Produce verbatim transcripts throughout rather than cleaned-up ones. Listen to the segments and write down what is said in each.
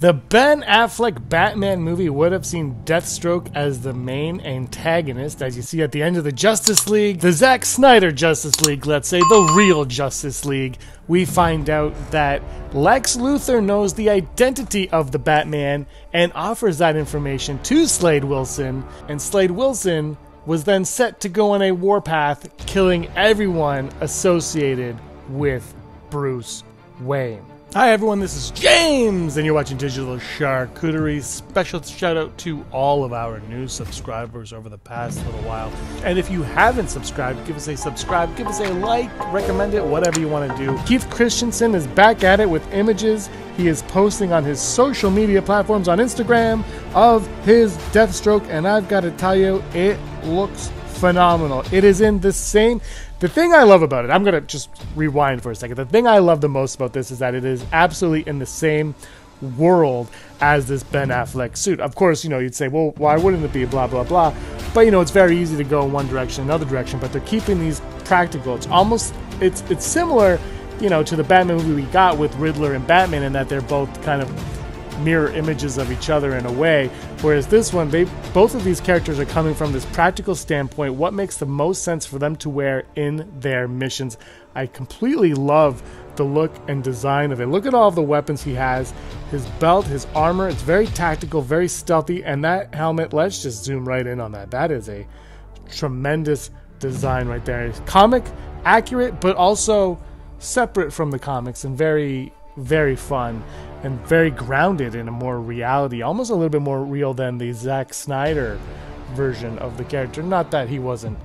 The Ben Affleck Batman movie would have seen Deathstroke as the main antagonist, as you see at the end of the Justice League, the Zack Snyder Justice League, let's say, the real Justice League. We find out that Lex Luthor knows the identity of the Batman and offers that information to Slade Wilson, and Slade Wilson was then set to go on a warpath, killing everyone associated with Bruce Wayne. Hi everyone, this is James, and you're watching Digital Charcuterie. Special shout out to all of our new subscribers over the past little while. And if you haven't subscribed, give us a subscribe, give us a like, recommend it, whatever you want to do. Keith Christensen is back at it with images he is posting on his social media platforms on Instagram of his Deathstroke, and I've got to tell you, it looks phenomenal. It is in the same... The thing I love about it, I'm going to just rewind for a second. The thing I love the most about this is that it is absolutely in the same world as this Ben Affleck suit. Of course, you know, you'd say, well, why wouldn't it be blah, blah, blah? But, you know, it's very easy to go in one direction, another direction, but they're keeping these practical. It's almost, it's, it's similar, you know, to the Batman movie we got with Riddler and Batman, in that they're both kind of mirror images of each other in a way. Whereas this one, they both of these characters are coming from this practical standpoint. What makes the most sense for them to wear in their missions? I completely love the look and design of it. Look at all of the weapons he has, his belt, his armor. It's very tactical, very stealthy. And that helmet, let's just zoom right in on that. That is a tremendous design right there. It's comic accurate, but also separate from the comics, and very, very fun. And very grounded in a more reality, almost a little bit more real than the Zack Snyder version of the character. Not that he wasn't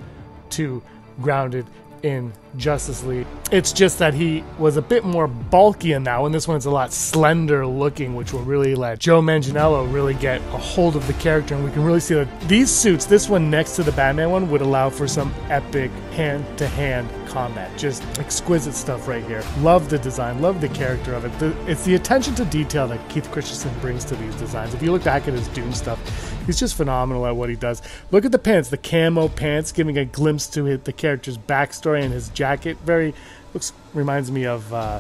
too grounded in Justice League. It's just that he was a bit more bulky in that one. This one's a lot slender looking, which will really let Joe Manganiello really get a hold of the character. And we can really see that these suits, this one next to the Batman one, would allow for some epic hand-to-hand combat. Just exquisite stuff right here. Love the design, love the character of it. The, it's the attention to detail that Keith Christensen brings to these designs. If you look back at his Doom stuff, he's just phenomenal at what he does. Look at the pants, the camo pants, giving a glimpse to his, the character's backstory and his jacket. Very looks reminds me of uh,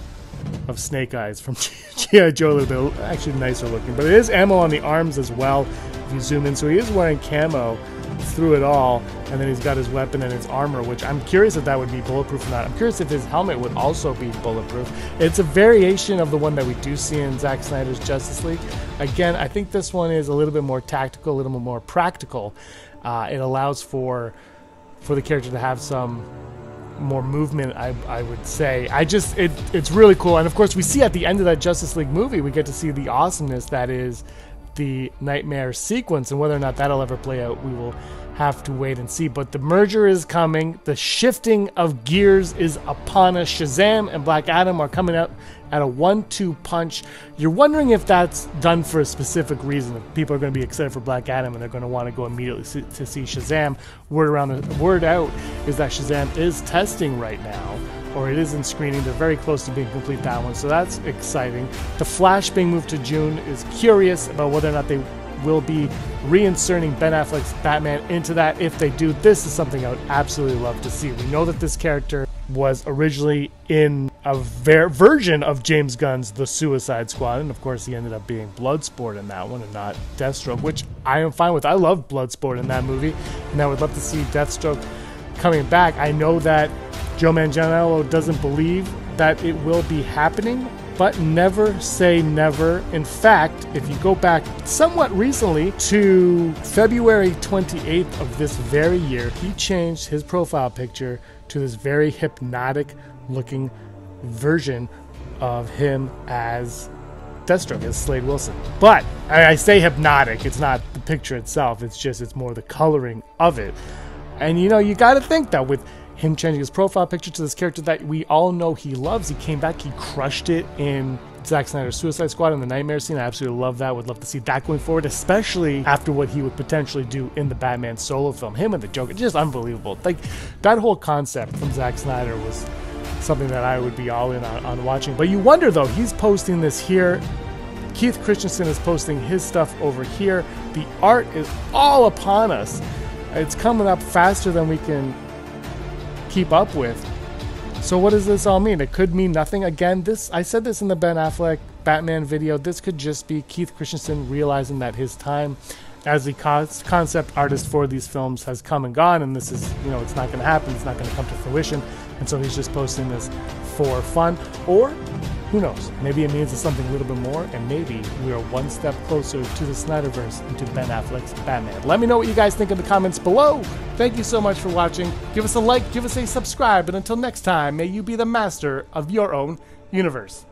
of Snake Eyes from G I Joe a little bit. Actually nicer looking, but it is ammo on the arms as well. If you zoom in, so he is wearing camo through it all, and then he's got his weapon and his armor, which I'm curious if that would be bulletproof or not. I'm curious if his helmet would also be bulletproof. It's a variation of the one that we do see in Zack Snyder's Justice League. Again, I think this one is a little bit more tactical, a little bit more practical. Uh, it allows for for the character to have some more movement, I, I would say. I just, it, it's really cool. And of course, we see at the end of that Justice League movie, we get to see the awesomeness that is the nightmare sequence, and whether or not that'll ever play out, we will have to wait and see. But the merger is coming. The shifting of gears is upon us. Shazam and Black Adam are coming out at a one two punch. You're wondering if that's done for a specific reason. People are going to be excited for Black Adam, and they're going to want to go immediately to see Shazam. Word around the word out is that Shazam is testing right now, or it is in screening. They're very close to being complete, that one, so that's exciting. The Flash being moved to June is curious about whether or not they will be reinserting Ben Affleck's Batman into that. If they do, this is something I would absolutely love to see. We know that this character was originally in a ver version of James Gunn's The Suicide Squad, and of course he ended up being Bloodsport in that one and not Deathstroke, which I am fine with. I love Bloodsport in that movie, and I would love to see Deathstroke coming back. I know that Joe Manganiello doesn't believe that it will be happening, but never say never. In fact, if you go back somewhat recently to February twenty-eighth of this very year, he changed his profile picture to this very hypnotic looking version of him as Deathstroke, as Slade Wilson. But I say hypnotic, it's not the picture itself, it's just, it's more the coloring of it. And you know, you gotta think that with him changing his profile picture to this character that we all know he loves, he came back, he crushed it in Zack Snyder's Suicide Squad in the nightmare scene. I absolutely love that. Would love to see that going forward, especially after what he would potentially do in the Batman solo film. Him and the Joker, just unbelievable. Like, that whole concept from Zack Snyder was something that I would be all in on, on watching. But you wonder though, he's posting this here, Keith Christensen is posting his stuff over here. The art is all upon us. It's coming up faster than we can keep up with. So what does this all mean? It could mean nothing. Again, this, I said this in the Ben Affleck Batman video, this could just be Keith Christensen realizing that his time as the concept artist for these films has come and gone, and this is, you know, it's not going to happen, it's not going to come to fruition, and so he's just posting this for fun. Or who knows, maybe it means it's something a little bit more, and maybe we are one step closer to the Snyderverse and to Ben Affleck's Batman. Let me know what you guys think in the comments below. Thank you so much for watching. Give us a like, give us a subscribe, and until next time, may you be the master of your own universe.